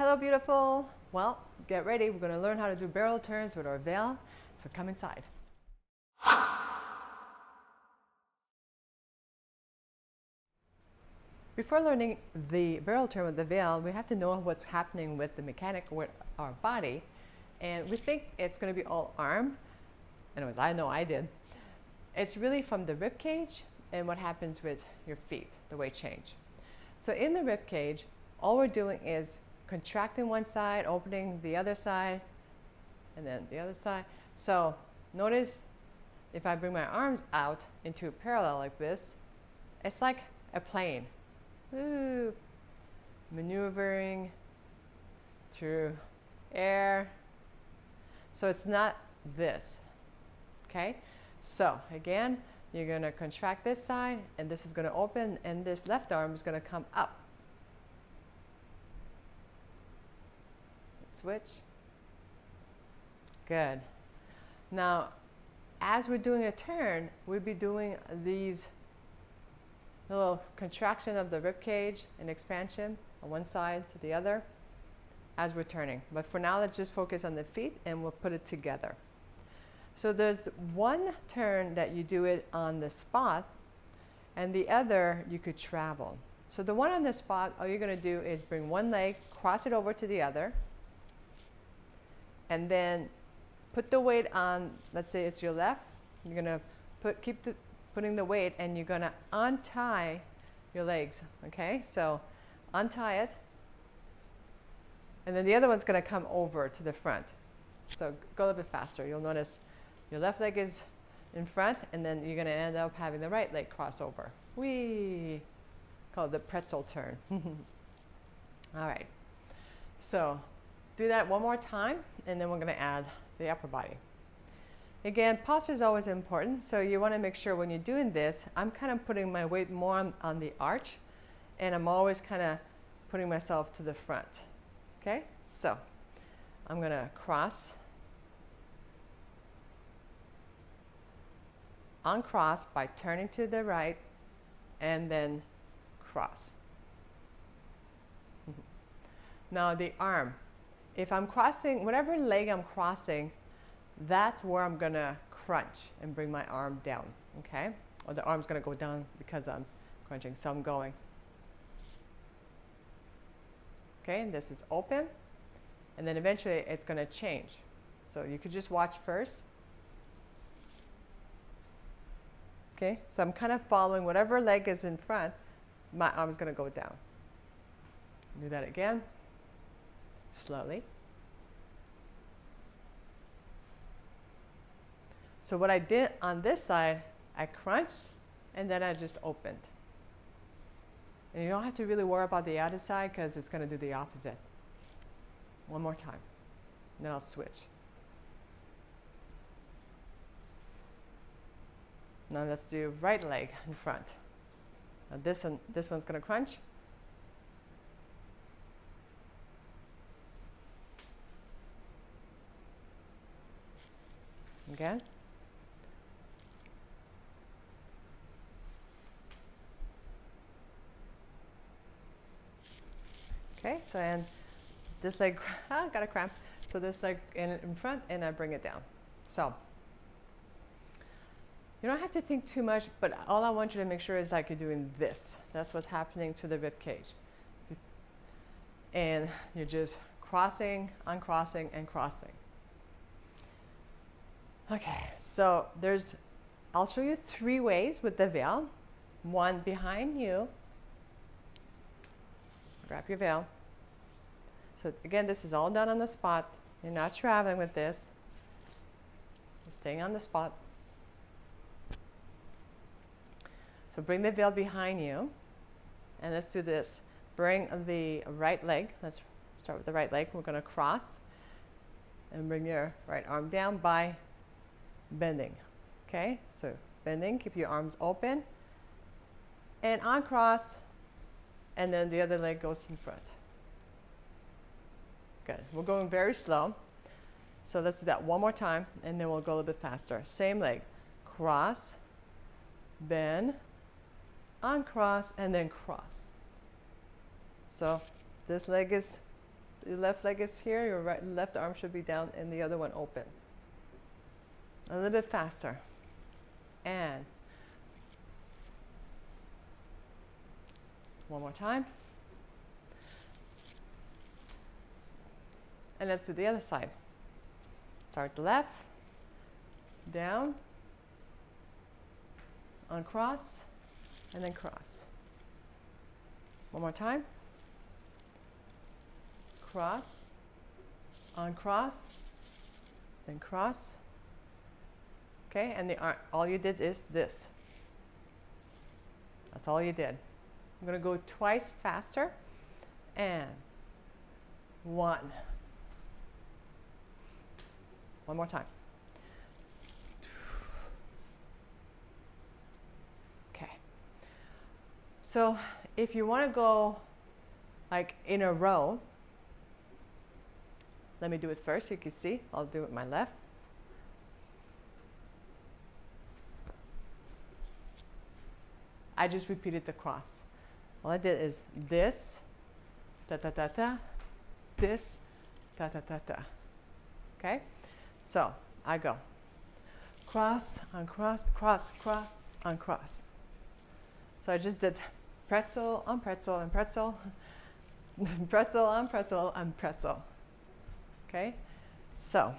Hello beautiful. Well, get ready. We're going to learn how to do barrel turns with our veil. So come inside. Before learning the barrel turn with the veil, we have to know what's happening with the mechanic with our body. And we think it's going to be all arm. Anyways, I know I did. It's really from the rib cage and what happens with your feet, the weight change. So in the rib cage, all we're doing is contracting one side, opening the other side, and then the other side. So notice if I bring my arms out into a parallel like this, it's like a plane. Ooh, maneuvering through air. So it's not this, okay? So again, you're going to contract this side, and this is going to open, and this left arm is going to come up. Switch. Good. Now, as we're doing a turn, we'll be doing these little contraction of the rib cage and expansion on one side to the other as we're turning. But for now, let's just focus on the feet, and we'll put it together. So there's one turn that you do it on the spot, and the other you could travel. So the one on the spot, all you're going to do is bring one leg, cross it over to the other, and then put the weight on, let's say it's your left, you're going to keep putting the weight, and you're going to untie your legs, okay? So untie it, and then the other one's going to come over to the front. So go a little bit faster. You'll notice your left leg is in front, and then you're going to end up having the right leg cross over. Whee! Called the pretzel turn. All right. So do that one more time, and then we're going to add the upper body. Again, posture is always important, so you want to make sure when you're doing this, I'm kind of putting my weight more on the arch, and I'm always kind of putting myself to the front. Okay, so I'm going to cross, uncross by turning to the right, and then cross. Now the arm. If I'm crossing, whatever leg I'm crossing, that's where I'm going to crunch and bring my arm down, okay? Or the arm's going to go down because I'm crunching, so I'm going. Okay, and this is open, and then eventually it's going to change. So you could just watch first. Okay, so I'm kind of following whatever leg is in front, my arm's going to go down. Do that again. Slowly. So what I did on this side, I crunched, and then I just opened. And you don't have to really worry about the other side because it's going to do the opposite. One more time. Then I'll switch. Now let's do right leg in front. Now this one's going to crunch. Again. Okay, so and this leg, I got a cramp. So this leg in front, and I bring it down. So you don't have to think too much, but all I want you to make sure is like you're doing this. That's what's happening to the rib cage. And you're just crossing, uncrossing, and crossing. Okay, so I'll show you three ways with the veil. One behind you. Grab your veil. So again, this is all done on the spot. You're not traveling with this. You're staying on the spot. So bring the veil behind you. And let's do this. Bring the right leg. Let's start with the right leg. We're going to cross. And bring your right arm down by bending. Okay, so bending, keep your arms open, and uncross, and then the other leg goes in front. Good. We're going very slow, so let's do that one more time, and then we'll go a little bit faster. Same leg, cross, bend, uncross, and then cross. So this leg is Your left leg is here, your right left arm should be down and the other one open. A little bit faster. And one more time. And let's do the other side. Start left, down, uncross, and then cross. One more time. Cross, uncross, then cross. Okay, and the arm, all you did is this. That's all you did. I'm gonna go twice faster, and one. One more time. Okay. So if you want to go like in a row, let me do it first. You can see I'll do it with my left. I just repeated the cross. All I did is this, ta ta ta ta, this, ta ta ta ta. Okay. So I go cross, uncross, cross, cross, uncross. So I just did pretzel on pretzel and pretzel, pretzel on pretzel and pretzel. Okay, so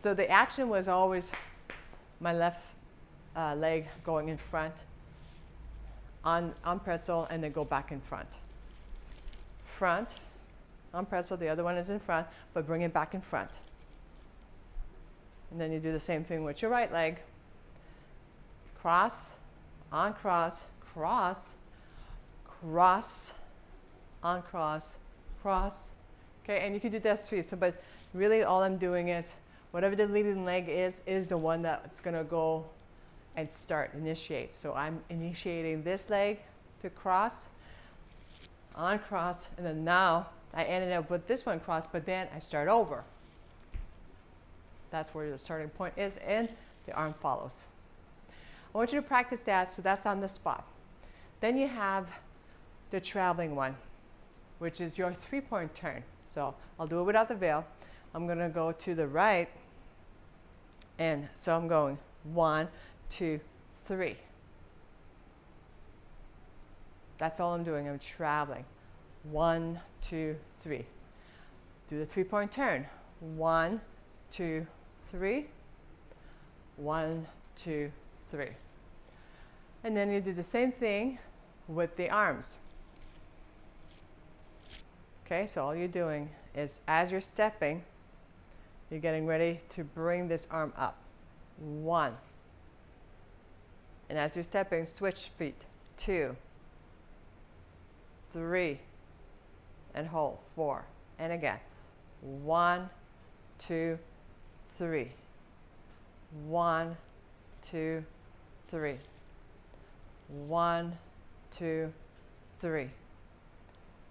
the action was always my left leg going in front on pretzel and then go back in front. Front on pretzel, the other one is in front, but bring it back in front. And then you do the same thing with your right leg. Cross, uncross, cross, cross, uncross, cross. Okay, and you can do that too. So, but really all I'm doing is whatever the leading leg is the one that's gonna go and start, initiate. So I'm initiating this leg to cross, uncross, and then now I ended up with this one cross, but then I start over. That's where the starting point is, and the arm follows. I want you to practice that, so that's on the spot. Then you have the traveling one, which is your three-point turn. So I'll do it without the veil. I'm gonna go to the right, and so I'm going 1, 2, 3. That's all I'm doing, I'm traveling. 1, 2, 3. Do the three-point turn. 1, 2, 3. 1, 2, 3. And then you do the same thing with the arms. Okay, so all you're doing is as you're stepping, you're getting ready to bring this arm up. 1. And as you're stepping, switch feet. 2, 3, and hold. 4. And again. 1, 2, 3. 1, 2, 3. 1, 2, 3.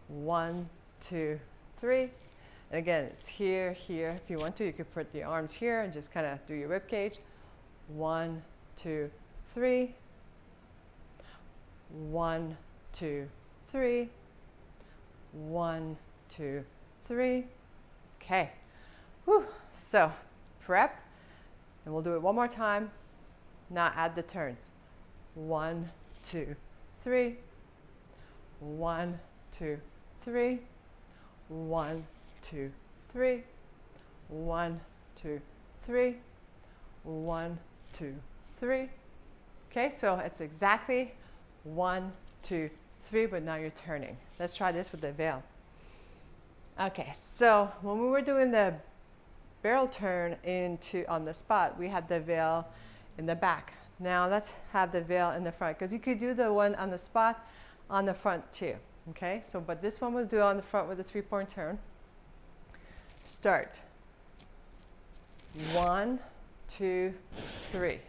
1, 2, 3. And again, it's here, here. If you want to, you could put the arms here and just kind of do your rib cage. 1, 2, 3. 1, 2, 3. 1, 2, 3. Okay. Whew. So prep, and we'll do it one more time. Now add the turns. 1, 2, 3. 1, 2, 3. 1, 2, 3. 1, 2, 3. 1, 2, 3. Okay, so it's exactly 1, 2, 3, but now you're turning. Let's try this with the veil. Okay, so when we were doing the barrel turn on the spot, we had the veil in the back. Now let's have the veil in the front, because you could do the one on the spot on the front too. Okay, so but this one we'll do on the front with the three-point turn. Start. 1, 2, 3.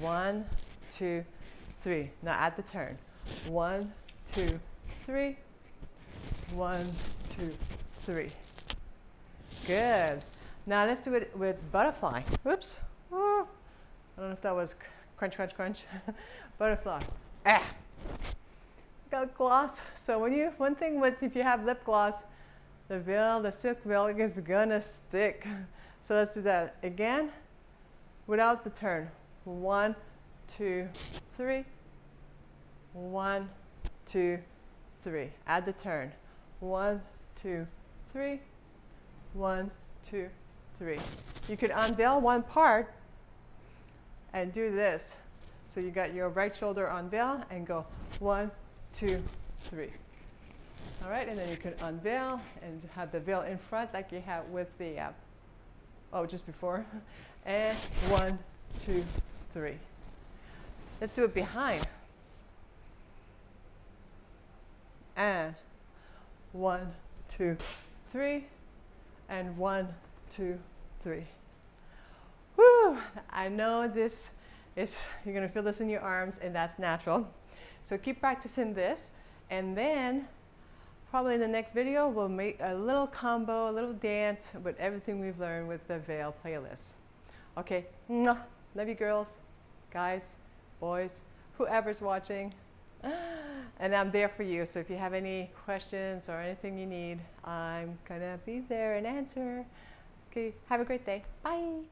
1, 2, 3. Now add the turn. 1, 2, 3. 1, 2, 3. Good. Now let's do it with butterfly. Oops. Oh, I don't know if that was crunch, crunch, crunch. Butterfly. Ah. Got gloss. So when you, one thing with, if you have lip gloss, the veil, the silk veil is gonna stick. So let's do that again without the turn. 1, 2, 3. 1, 2, 3. Add the turn. 1, 2, 3. 1, 2, 3. You could unveil one part and do this. So you got your right shoulder unveil and go 1, 2, 3. All right, and then you can unveil and have the veil in front like you have with the, just before. And 1, 2, 3. Let's do it behind. And 1, 2, 3. And 1, 2, 3. Woo! I know this is, you're gonna feel this in your arms, and that's natural. So keep practicing this, and then probably in the next video we'll make a little combo, a little dance with everything we've learned with the Veil playlist. Okay, love you girls, guys, boys, whoever's watching. And I'm there for you, so if you have any questions or anything you need, I'm gonna be there and answer. Okay, have a great day. Bye.